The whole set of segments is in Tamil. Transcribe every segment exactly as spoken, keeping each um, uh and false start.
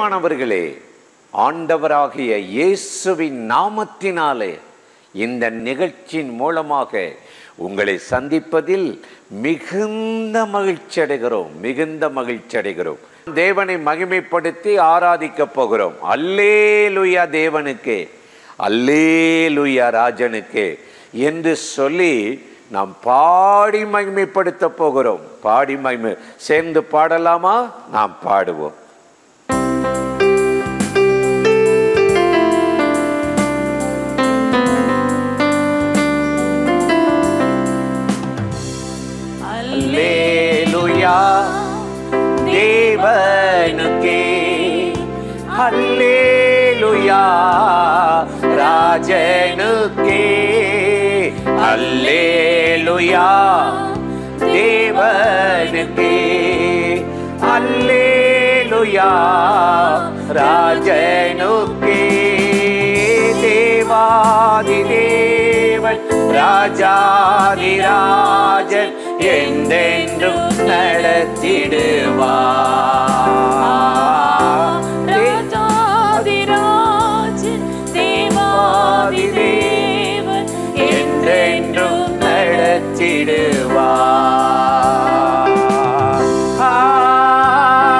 பிரியமானவர்களே, ஆண்டவராகிய இயேசுவின் நாமத்தினாலே இந்த நிகழ்ச்சியின் மூலமாக உங்களை சந்திப்பதில் மிகுந்த மகிழ்ச்சி அடைகிறோம் மிகுந்த மகிழ்ச்சி அடைகிறோம் தேவனை மகிமைப்படுத்தி ஆராதிக்கப் போகிறோம். அல்லேலுயா தேவனுக்கே, அல்லேலுயா ராஜனுக்கே என்று சொல்லி நாம் பாடி மகிமைப்படுத்த போகிறோம். பாடி மகிமை சேர்ந்து பாடலாமா? நாம் பாடுவோம். அல்லேலுயா தேவனுக்கே, அல்லேலுயா ராஜனுக்கே, அல்லேலுயா தேவனுக்கே, அல்லேலுயா ராஜனுக்கே. தேவாதி தேவன் ராஜாதி ராஜன் என்றென்றும் நடத்திடுவார். ராஜாதி ராஜன் தேவாதி தேவன் என்றென்றும் நடத்திடுவார். ஆராதனை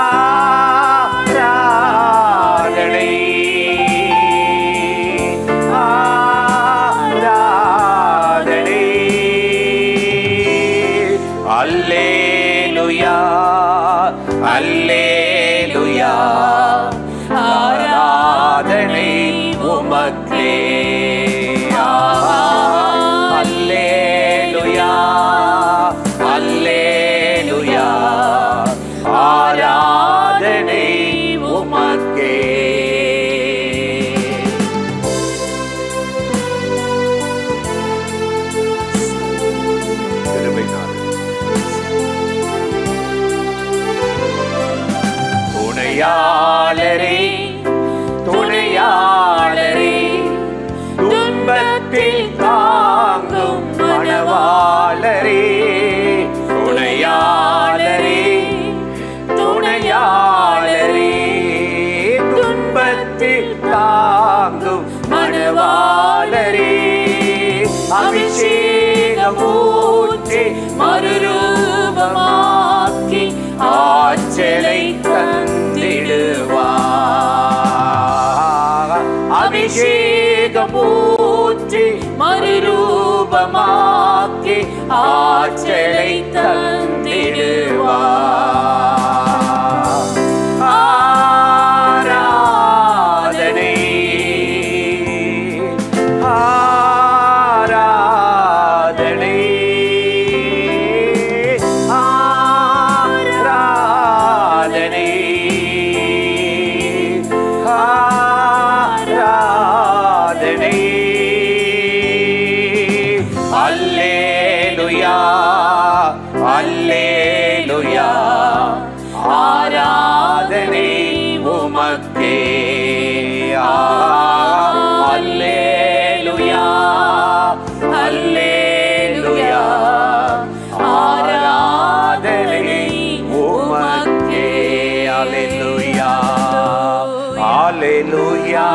ஆராதனை அல்லேலுயா ஆராதனை உமக்கே. அல்லேலுயா அல்லேலுயா ஆராதனை உமக்கே. துணையாளரே துணையாளரே துன்பத்தில் தாங்கும் மணவாளரே. துணையாளரே துணையாளரே துன்பத்தில் தாங்கும் மணவாளரே. அபிஷேகமூர்த்தி மறுரூபமாக்கி ஆற்றலை தந்திடுவார். அபிஷேகமூர்த்தி மறுரூபமாக்கி ஆற்றலை தந்திடுவார். ஆராதனை அல்லேலுயா ஆராதனை உமக்கே. அல்லேலுயா அல்லேலுயா ஆராதனை உமக்கே. அல்லேலுயா அல்லேலுயா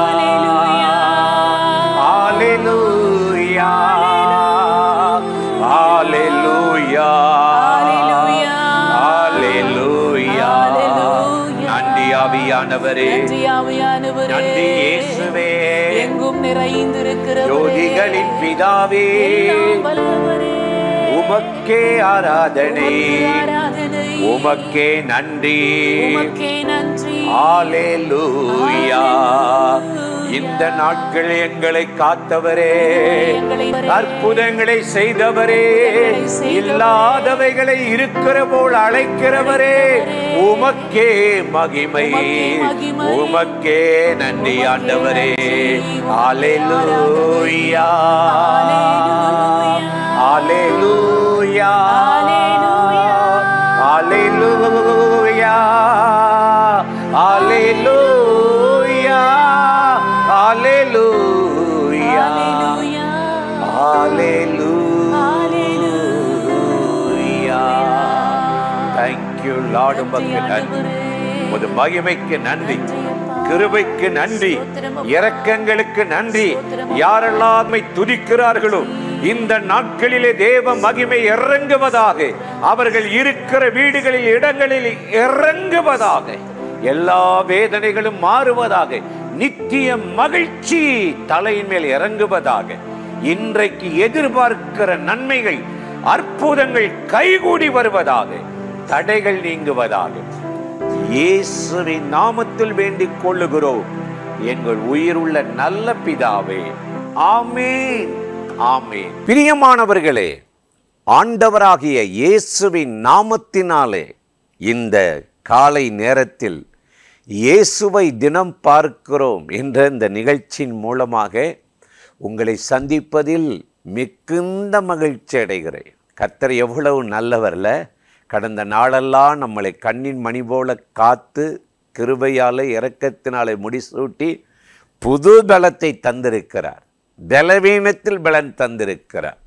அல்லேலுயா அல்லேலுயா உமக்கே ஆராதனை, உமக்கே நன்றி. ஹல்லேலூயா. இந்த நாட்கள் எங்களை காத்தவரே, அற்புதங்களை செய்தவரே, இல்லாதவைகளை இருக்கிற போல் அழைக்கிறவரே, உமக்கே மகிமை, உமக்கே நன்றி ஆண்டவரே. ஹல்லேலூயா ஹல்லேலூயா ஹல்லேலூயா ஹல்லேலூயா. Hallelujah. Hallelujah. மகிமைக்கு நன்றி, கிருபைக்கு நன்றி, இரக்கங்களுக்கு நன்றி. யாரெல்லாம் உம்மை துதிக்கிறார்களோ இந்த நாட்களிலே தேவ மகிமை இறங்குவதாக, அவர்கள் இருக்கிற வீடுகளில் இடங்களில் இறங்குவதாக, எல்லா வேதனைகளும் மாறுவதாக, நித்திய மகிழ்ச்சி தலையின் மேல் இறங்குவதாக. இன்றைக்கு எதிர்பார்க்கிற நன்மைகள் அற்புதங்கள் கைகூடி வருவதாக, தடைகள் நீங்குவதாக. இயேசுவின் நாமத்தில் வேண்டிக் கொள்ளுகிறோம் எங்கள் உயிருள்ள நல்ல பிதாவே, ஆமென், ஆமென். பிரியமானவர்களே, ஆண்டவராகிய இயேசுவின் நாமத்தினாலே இந்த காலை நேரத்தில் இயேசுவை தினம் பார்க்கிறோம் என்ற இந்த நிகழ்ச்சியின் மூலமாக உங்களை சந்திப்பதில் மிகுந்த மகிழ்ச்சி அடைகிறேன். கர்த்தர் எவ்வளவு நல்லவர்ல! கடந்த நாளெல்லாம் நம்மளை கண்ணின் மணி போல காத்து கிருபையாலே இரக்கத்தினாலே முடிசூட்டி புது பலத்தை தந்திருக்கிறார், பலவீனத்தில் பலன் தந்திருக்கிறார்.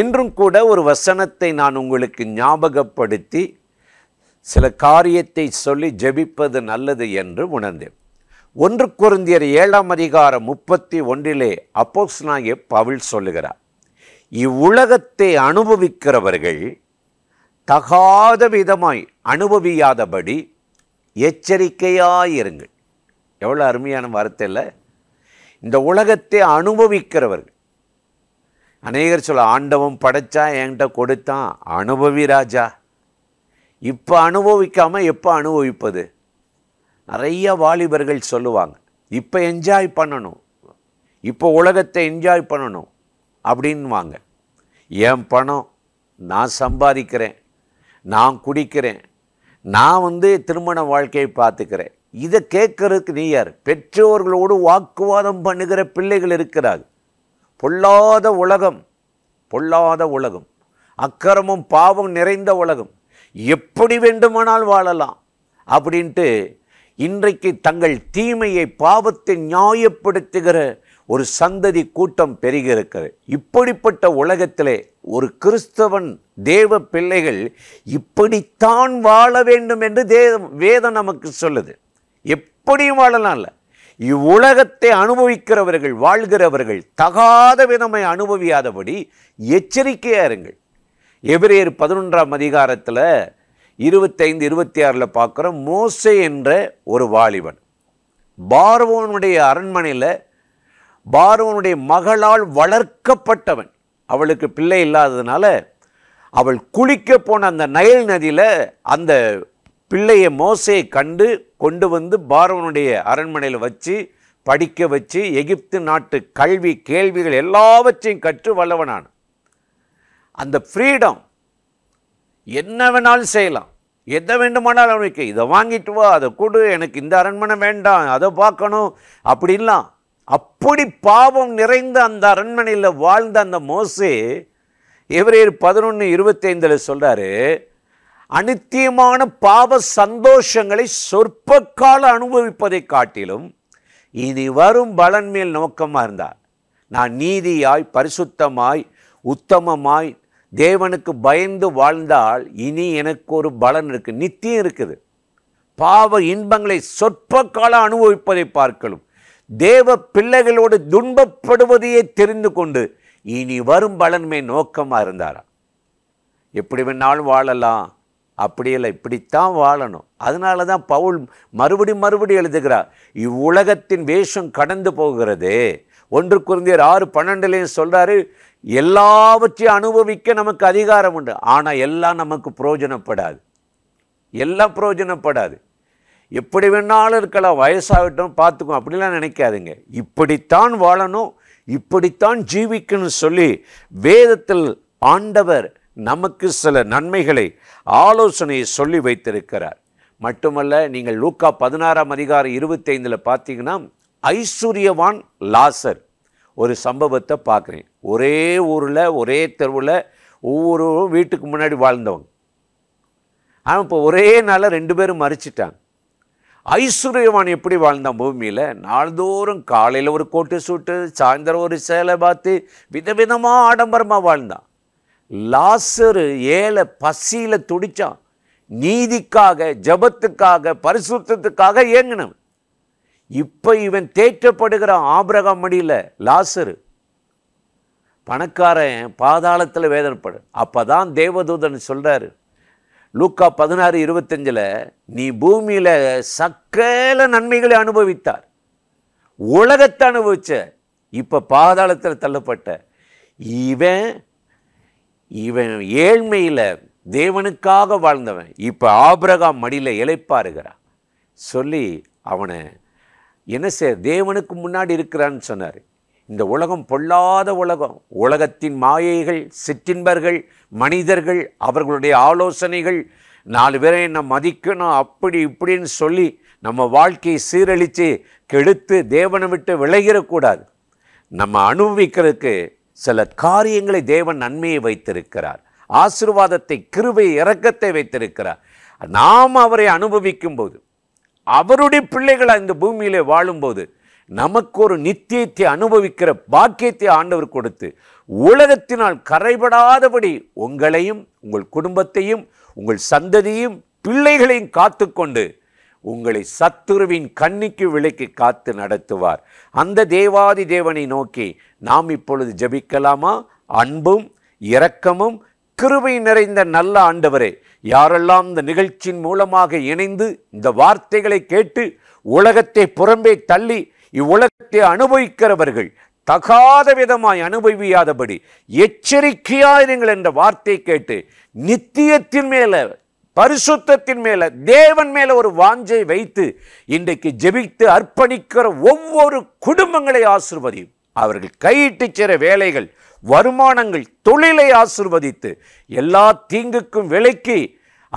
இன்றும் கூட ஒரு வசனத்தை நான் உங்களுக்கு ஞாபகப்படுத்தி சில காரியத்தை சொல்லி ஜெபிப்பது நல்லது என்று உணர்ந்தேன். ஒன்று கொரிந்தியர் ஏழாம் அதிகாரம் முப்பத்தி ஒன்றிலே அப்போஸ்தலனாகிய பவுல் சொல்லுகிறார், இவ்வுலகத்தை அனுபவிக்கிறவர்கள் தகாத விதமாய் அனுபவியாதபடி எச்சரிக்கையாயிருங்கள். எவ்வளோ அருமையான வார்த்தை இல்லை! இந்த உலகத்தை அனுபவிக்கிறவர்கள், அநேகர் சொல்ல ஆண்டவன் படைச்சா என்கிட்ட கொடுத்தான், அனுபவி ராஜா. இப்போ அனுபவிக்காமல் எப்போ அனுபவிப்பது? நிறைய வாலிபர்கள் சொல்லுவாங்க, இப்போ என்ஜாய் பண்ணணும், இப்போ உலகத்தை என்ஜாய் பண்ணணும் அப்படின்வாங்க. என் பணம், நான் சம்பாதிக்கிறேன், நான் குடிக்கிறேன், நான் வந்து திருமண வாழ்க்கையை பார்த்துக்கிறேன். இதை கேட்கறதுக்கு நீ யார்? பெற்றோர்களோடு வாக்குவாதம் பண்ணுகிற பிள்ளைகள் இருக்கிறார்கள். பொல்லாத உலகம், பொல்லாத உலகம், அக்கிரமம் பாவம் நிறைந்த உலகம், எப்படி வேண்டுமானால் வாழலாம் அப்படின்ட்டு இன்றைக்கு தங்கள் தீமையை பாவத்தை நியாயப்படுத்துகிற ஒரு சந்ததி கூட்டம் பெருகியிருக்கிறது. இப்படிப்பட்ட உலகத்திலே ஒரு கிறிஸ்தவன் தேவ பிள்ளைகள் இப்படித்தான் வாழ வேண்டும் என்று தே வேதம் நமக்கு சொல்லுது. எப்படியும் வாழலாம்ல. இவ்வுலகத்தை அனுபவிக்கிறவர்கள் வாழ்கிறவர்கள் தகாத விதமை அனுபவியாதபடி எச்சரிக்கையாக இருங்கள். எபிரேயர் பதினொன்றாம் அதிகாரத்தில் இருபத்தைந்து இருபத்தி ஆறில் பார்க்குறோம், மோசே என்ற ஒரு வாலிபன் பார்வோனுடைய அரண்மனையில் பார்வோனுடைய மகளால் வளர்க்கப்பட்டவன். அவளுக்கு பிள்ளை இல்லாததுனால அவள் குளிக்க போன அந்த நைல் நதியில் அந்த பிள்ளையை மோசே கண்டு கொண்டு வந்து பார்வோனுடைய அரண்மனையில் வச்சு படிக்க வச்சு எகிப்து நாட்டு கல்வி கேள்விகள் எல்லாவற்றையும் கற்று வல்லவனான். அந்த ஃப்ரீடம், என்ன வேணாலும் செய்யலாம், எதை வேண்டுமானாலும் அவனுக்கு இதை வாங்கிட்டு வா, அதை கொடு, எனக்கு இந்த அரண்மனை வேண்டாம், அதை பார்க்கணும் அப்படின்லாம். அப்படி பாவம் நிறைந்த அந்த அரண்மனையில் வாழ்ந்த அந்த மோசே எபிரேயர் பதினொன்று இருபத்தைந்தில் சொல்கிறாரு, அநித்தியமான பாவ சந்தோஷங்களை சொற்ப காலம் அனுபவிப்பதை காட்டிலும் இனி வரும் பலன் மேல் நோக்கமாக இருந்தார். நான் நீதியாய் பரிசுத்தமாய் உத்தமமாய் தேவனுக்கு பயந்து வாழ்ந்தால் இனி எனக்கு ஒரு பலன் இருக்குது, நித்தியம் இருக்குது. பாவ இன்பங்களை சொற்ப காலம் அனுபவிப்பதை பார்க்கலும் தேவ பிள்ளைகளோடு துன்பப்படுவதையே தெரிந்து கொண்டு இனி வரும் பலன்மை நோக்கமாக இருந்தாரா? எப்படி வேணாலும் வாழலாம், அப்படியில்லை, இப்படித்தான் வாழணும். அதனால தான் பவுல் மறுபடி மறுபடி எழுதுகிறார், இவ்வுலகத்தின் வேஷம் கடந்து போகிறதே. ஒன்று கொரிந்தியர் ஆறு பன்னெண்டுலேயும் சொல்கிறாரு, எல்லாவற்றையும் அனுபவிக்க நமக்கு அதிகாரம் உண்டு, ஆனால் எல்லாம் நமக்கு பிரயோஜனப்படாது, எல்லாம் பிரயோஜனப்படாது. எப்படி வேணாலும் இருக்கலாம், வயசாகட்டும் பார்த்துக்கும் அப்படிலாம் நினைக்காதுங்க. இப்படித்தான் வாழணும், இப்படித்தான் ஜீவிக்கணும்னு சொல்லி வேதத்தில் ஆண்டவர் நமக்கு சில நன்மைகளை ஆலோசனையை சொல்லி வைத்திருக்கிறார். மட்டுமல்ல, நீங்கள் லூக்கா பதினாறாம் அதிகாரம் இருபத்தைந்தில் பார்த்தீங்கன்னா ஐஸ்வர்யவான் லாசர் ஒரு சம்பவத்தை பார்க்குறேன். ஒரே ஊரில் ஒரே தெருவில் ஒவ்வொரு வீட்டுக்கு முன்னாடி வாழ்ந்தவங்க. ஆனால் இப்போ ஒரே நாளில் ரெண்டு பேரும் மறிச்சிட்டாங்க. ஐஸ்வர்யவான் எப்படி வாழ்ந்தான் பூமியில்? நாள்தோறும் காலையில் ஒரு கோட்டு சூட்டு, சாயந்தரம் ஒரு சேலை பார்த்து விதவிதமாக ஆடம்பரமாக வாழ்ந்தான். லாசரு ஏழை பசியில் துடித்தான். நீதிக்காக ஜெபத்துக்காக பரிசுத்தத்துக்காக ஏங்கணும். இப்போ இவன் தேற்றப்படுகிற ஆபிரகாம் மடியில் லாசரு பணக்காரன் பாதாளத்தில் வேதனைப்படு. அப்போ தான் தேவதூதன் சொல்கிறாரு லூக்கா பதினாறு இருபத்தஞ்சில், நீ பூமியில் சக்கல நன்மைகளை அனுபவித்தார், உலகத்தை அனுபவிச்ச, இப்போ பாதாளத்தில் தள்ளப்பட்ட இவன் இவன் ஏழ்மையில் தேவனுக்காக வாழ்ந்தவன் இப்போ ஆபிரகாம் மடியில் இளைப்பாருகிறான் சொல்லி அவனை என்ன செய்ய தேவனுக்கு முன்னாடி இருக்கிறான்னு சொன்னார். இந்த உலகம் பொல்லாத உலகம், உலகத்தின் மாயைகள், சிற்றின்பர்கள், மனிதர்கள், அவர்களுடைய ஆலோசனைகள், நாலு பேரை நம்ம மதிக்கணும் அப்படி இப்படின்னு சொல்லி நம்ம வாழ்க்கையை சீரழித்து கெடுத்து தேவனை விட்டு விலகிடக்கூடாது. நம்ம அனுபவிக்கிறதுக்கு சில காரியங்களை தேவன் நன்மையை வைத்திருக்கிறார், ஆசீர்வாதத்தை கிருபை இரக்கத்தை வைத்திருக்கிறார். நாம் அவரை அனுபவிக்கும்போது அவருடைய பிள்ளைகளை இந்த பூமியிலே வாழும்போது நமக்கு ஒரு நித்தியத்தை அனுபவிக்கிற பாக்கியத்தை ஆண்டவர் கொடுத்து உலகத்தினால் கரைபடாதபடி உங்களையும் உங்கள் குடும்பத்தையும் உங்கள் சந்ததியும் பிள்ளைகளையும் காத்து கொண்டு உங்களை சத்துருவின் கண்ணிக்கு விலைக்கு காத்து நடத்துவார். அந்த தேவாதி தேவனை நோக்கி நாம் இப்பொழுது ஜெபிக்கலாமா? அன்பும் இரக்கமும் கிருபை நிறைந்த நல்ல ஆண்டவரே, யாரெல்லாம் இந்த நிகழ்ச்சியின் மூலமாக இணைந்து இந்த வார்த்தைகளை கேட்டு உலகத்தை புறம்பே தள்ளி இவ்வுலகத்தை அனுபவிக்கிறவர்கள் தகாத விதமாய் அனுபவியாதபடி எச்சரிக்கையாயிருங்கள் என்ற வார்த்தை கேட்டு நித்தியத்தின் மேலே பரிசுத்தத்தின் மேலே தேவன் மேலே ஒரு வாஞ்சை வைத்து இன்றைக்கு ஜெபித்து அர்ப்பணிக்கிற ஒவ்வொரு குடும்பங்களை ஆசீர்வதியும். அவர்கள் கையிட்டு சேர வேலைகள், வருமானங்கள், தொழிலை ஆசீர்வதித்து எல்லா தீங்குக்கும் விலக்கி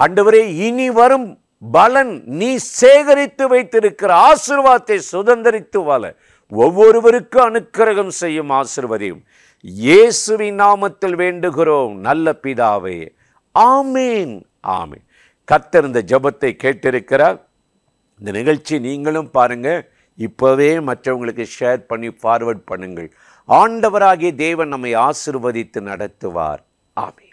ஆண்டவரே இனி வரும் பலன் நீ சேகரித்து வைத்திருக்கிற ஆசீர்வாதத்தை சுதந்திரித்து வாழ ஒவ்வொருவருக்கும் அனுக்கிரகம் செய்யும் ஆசீர்வதியும். இயேசுவின் நாமத்தில் வேண்டுகிறோம் நல்ல பிதாவே, ஆமீன் ஆமீன். கர்த்தர் இந்த ஜெபத்தை கேட்டிருக்கிறார். இந்த நிகழ்ச்சி நீங்களும் பாருங்கள், இப்போவே மற்றவங்களுக்கு ஷேர் பண்ணி ஃபார்வர்ட் பண்ணுங்கள். ஆண்டவராகிய தேவன் நம்மை ஆசீர்வதித்து நடத்துவார். ஆமீன்.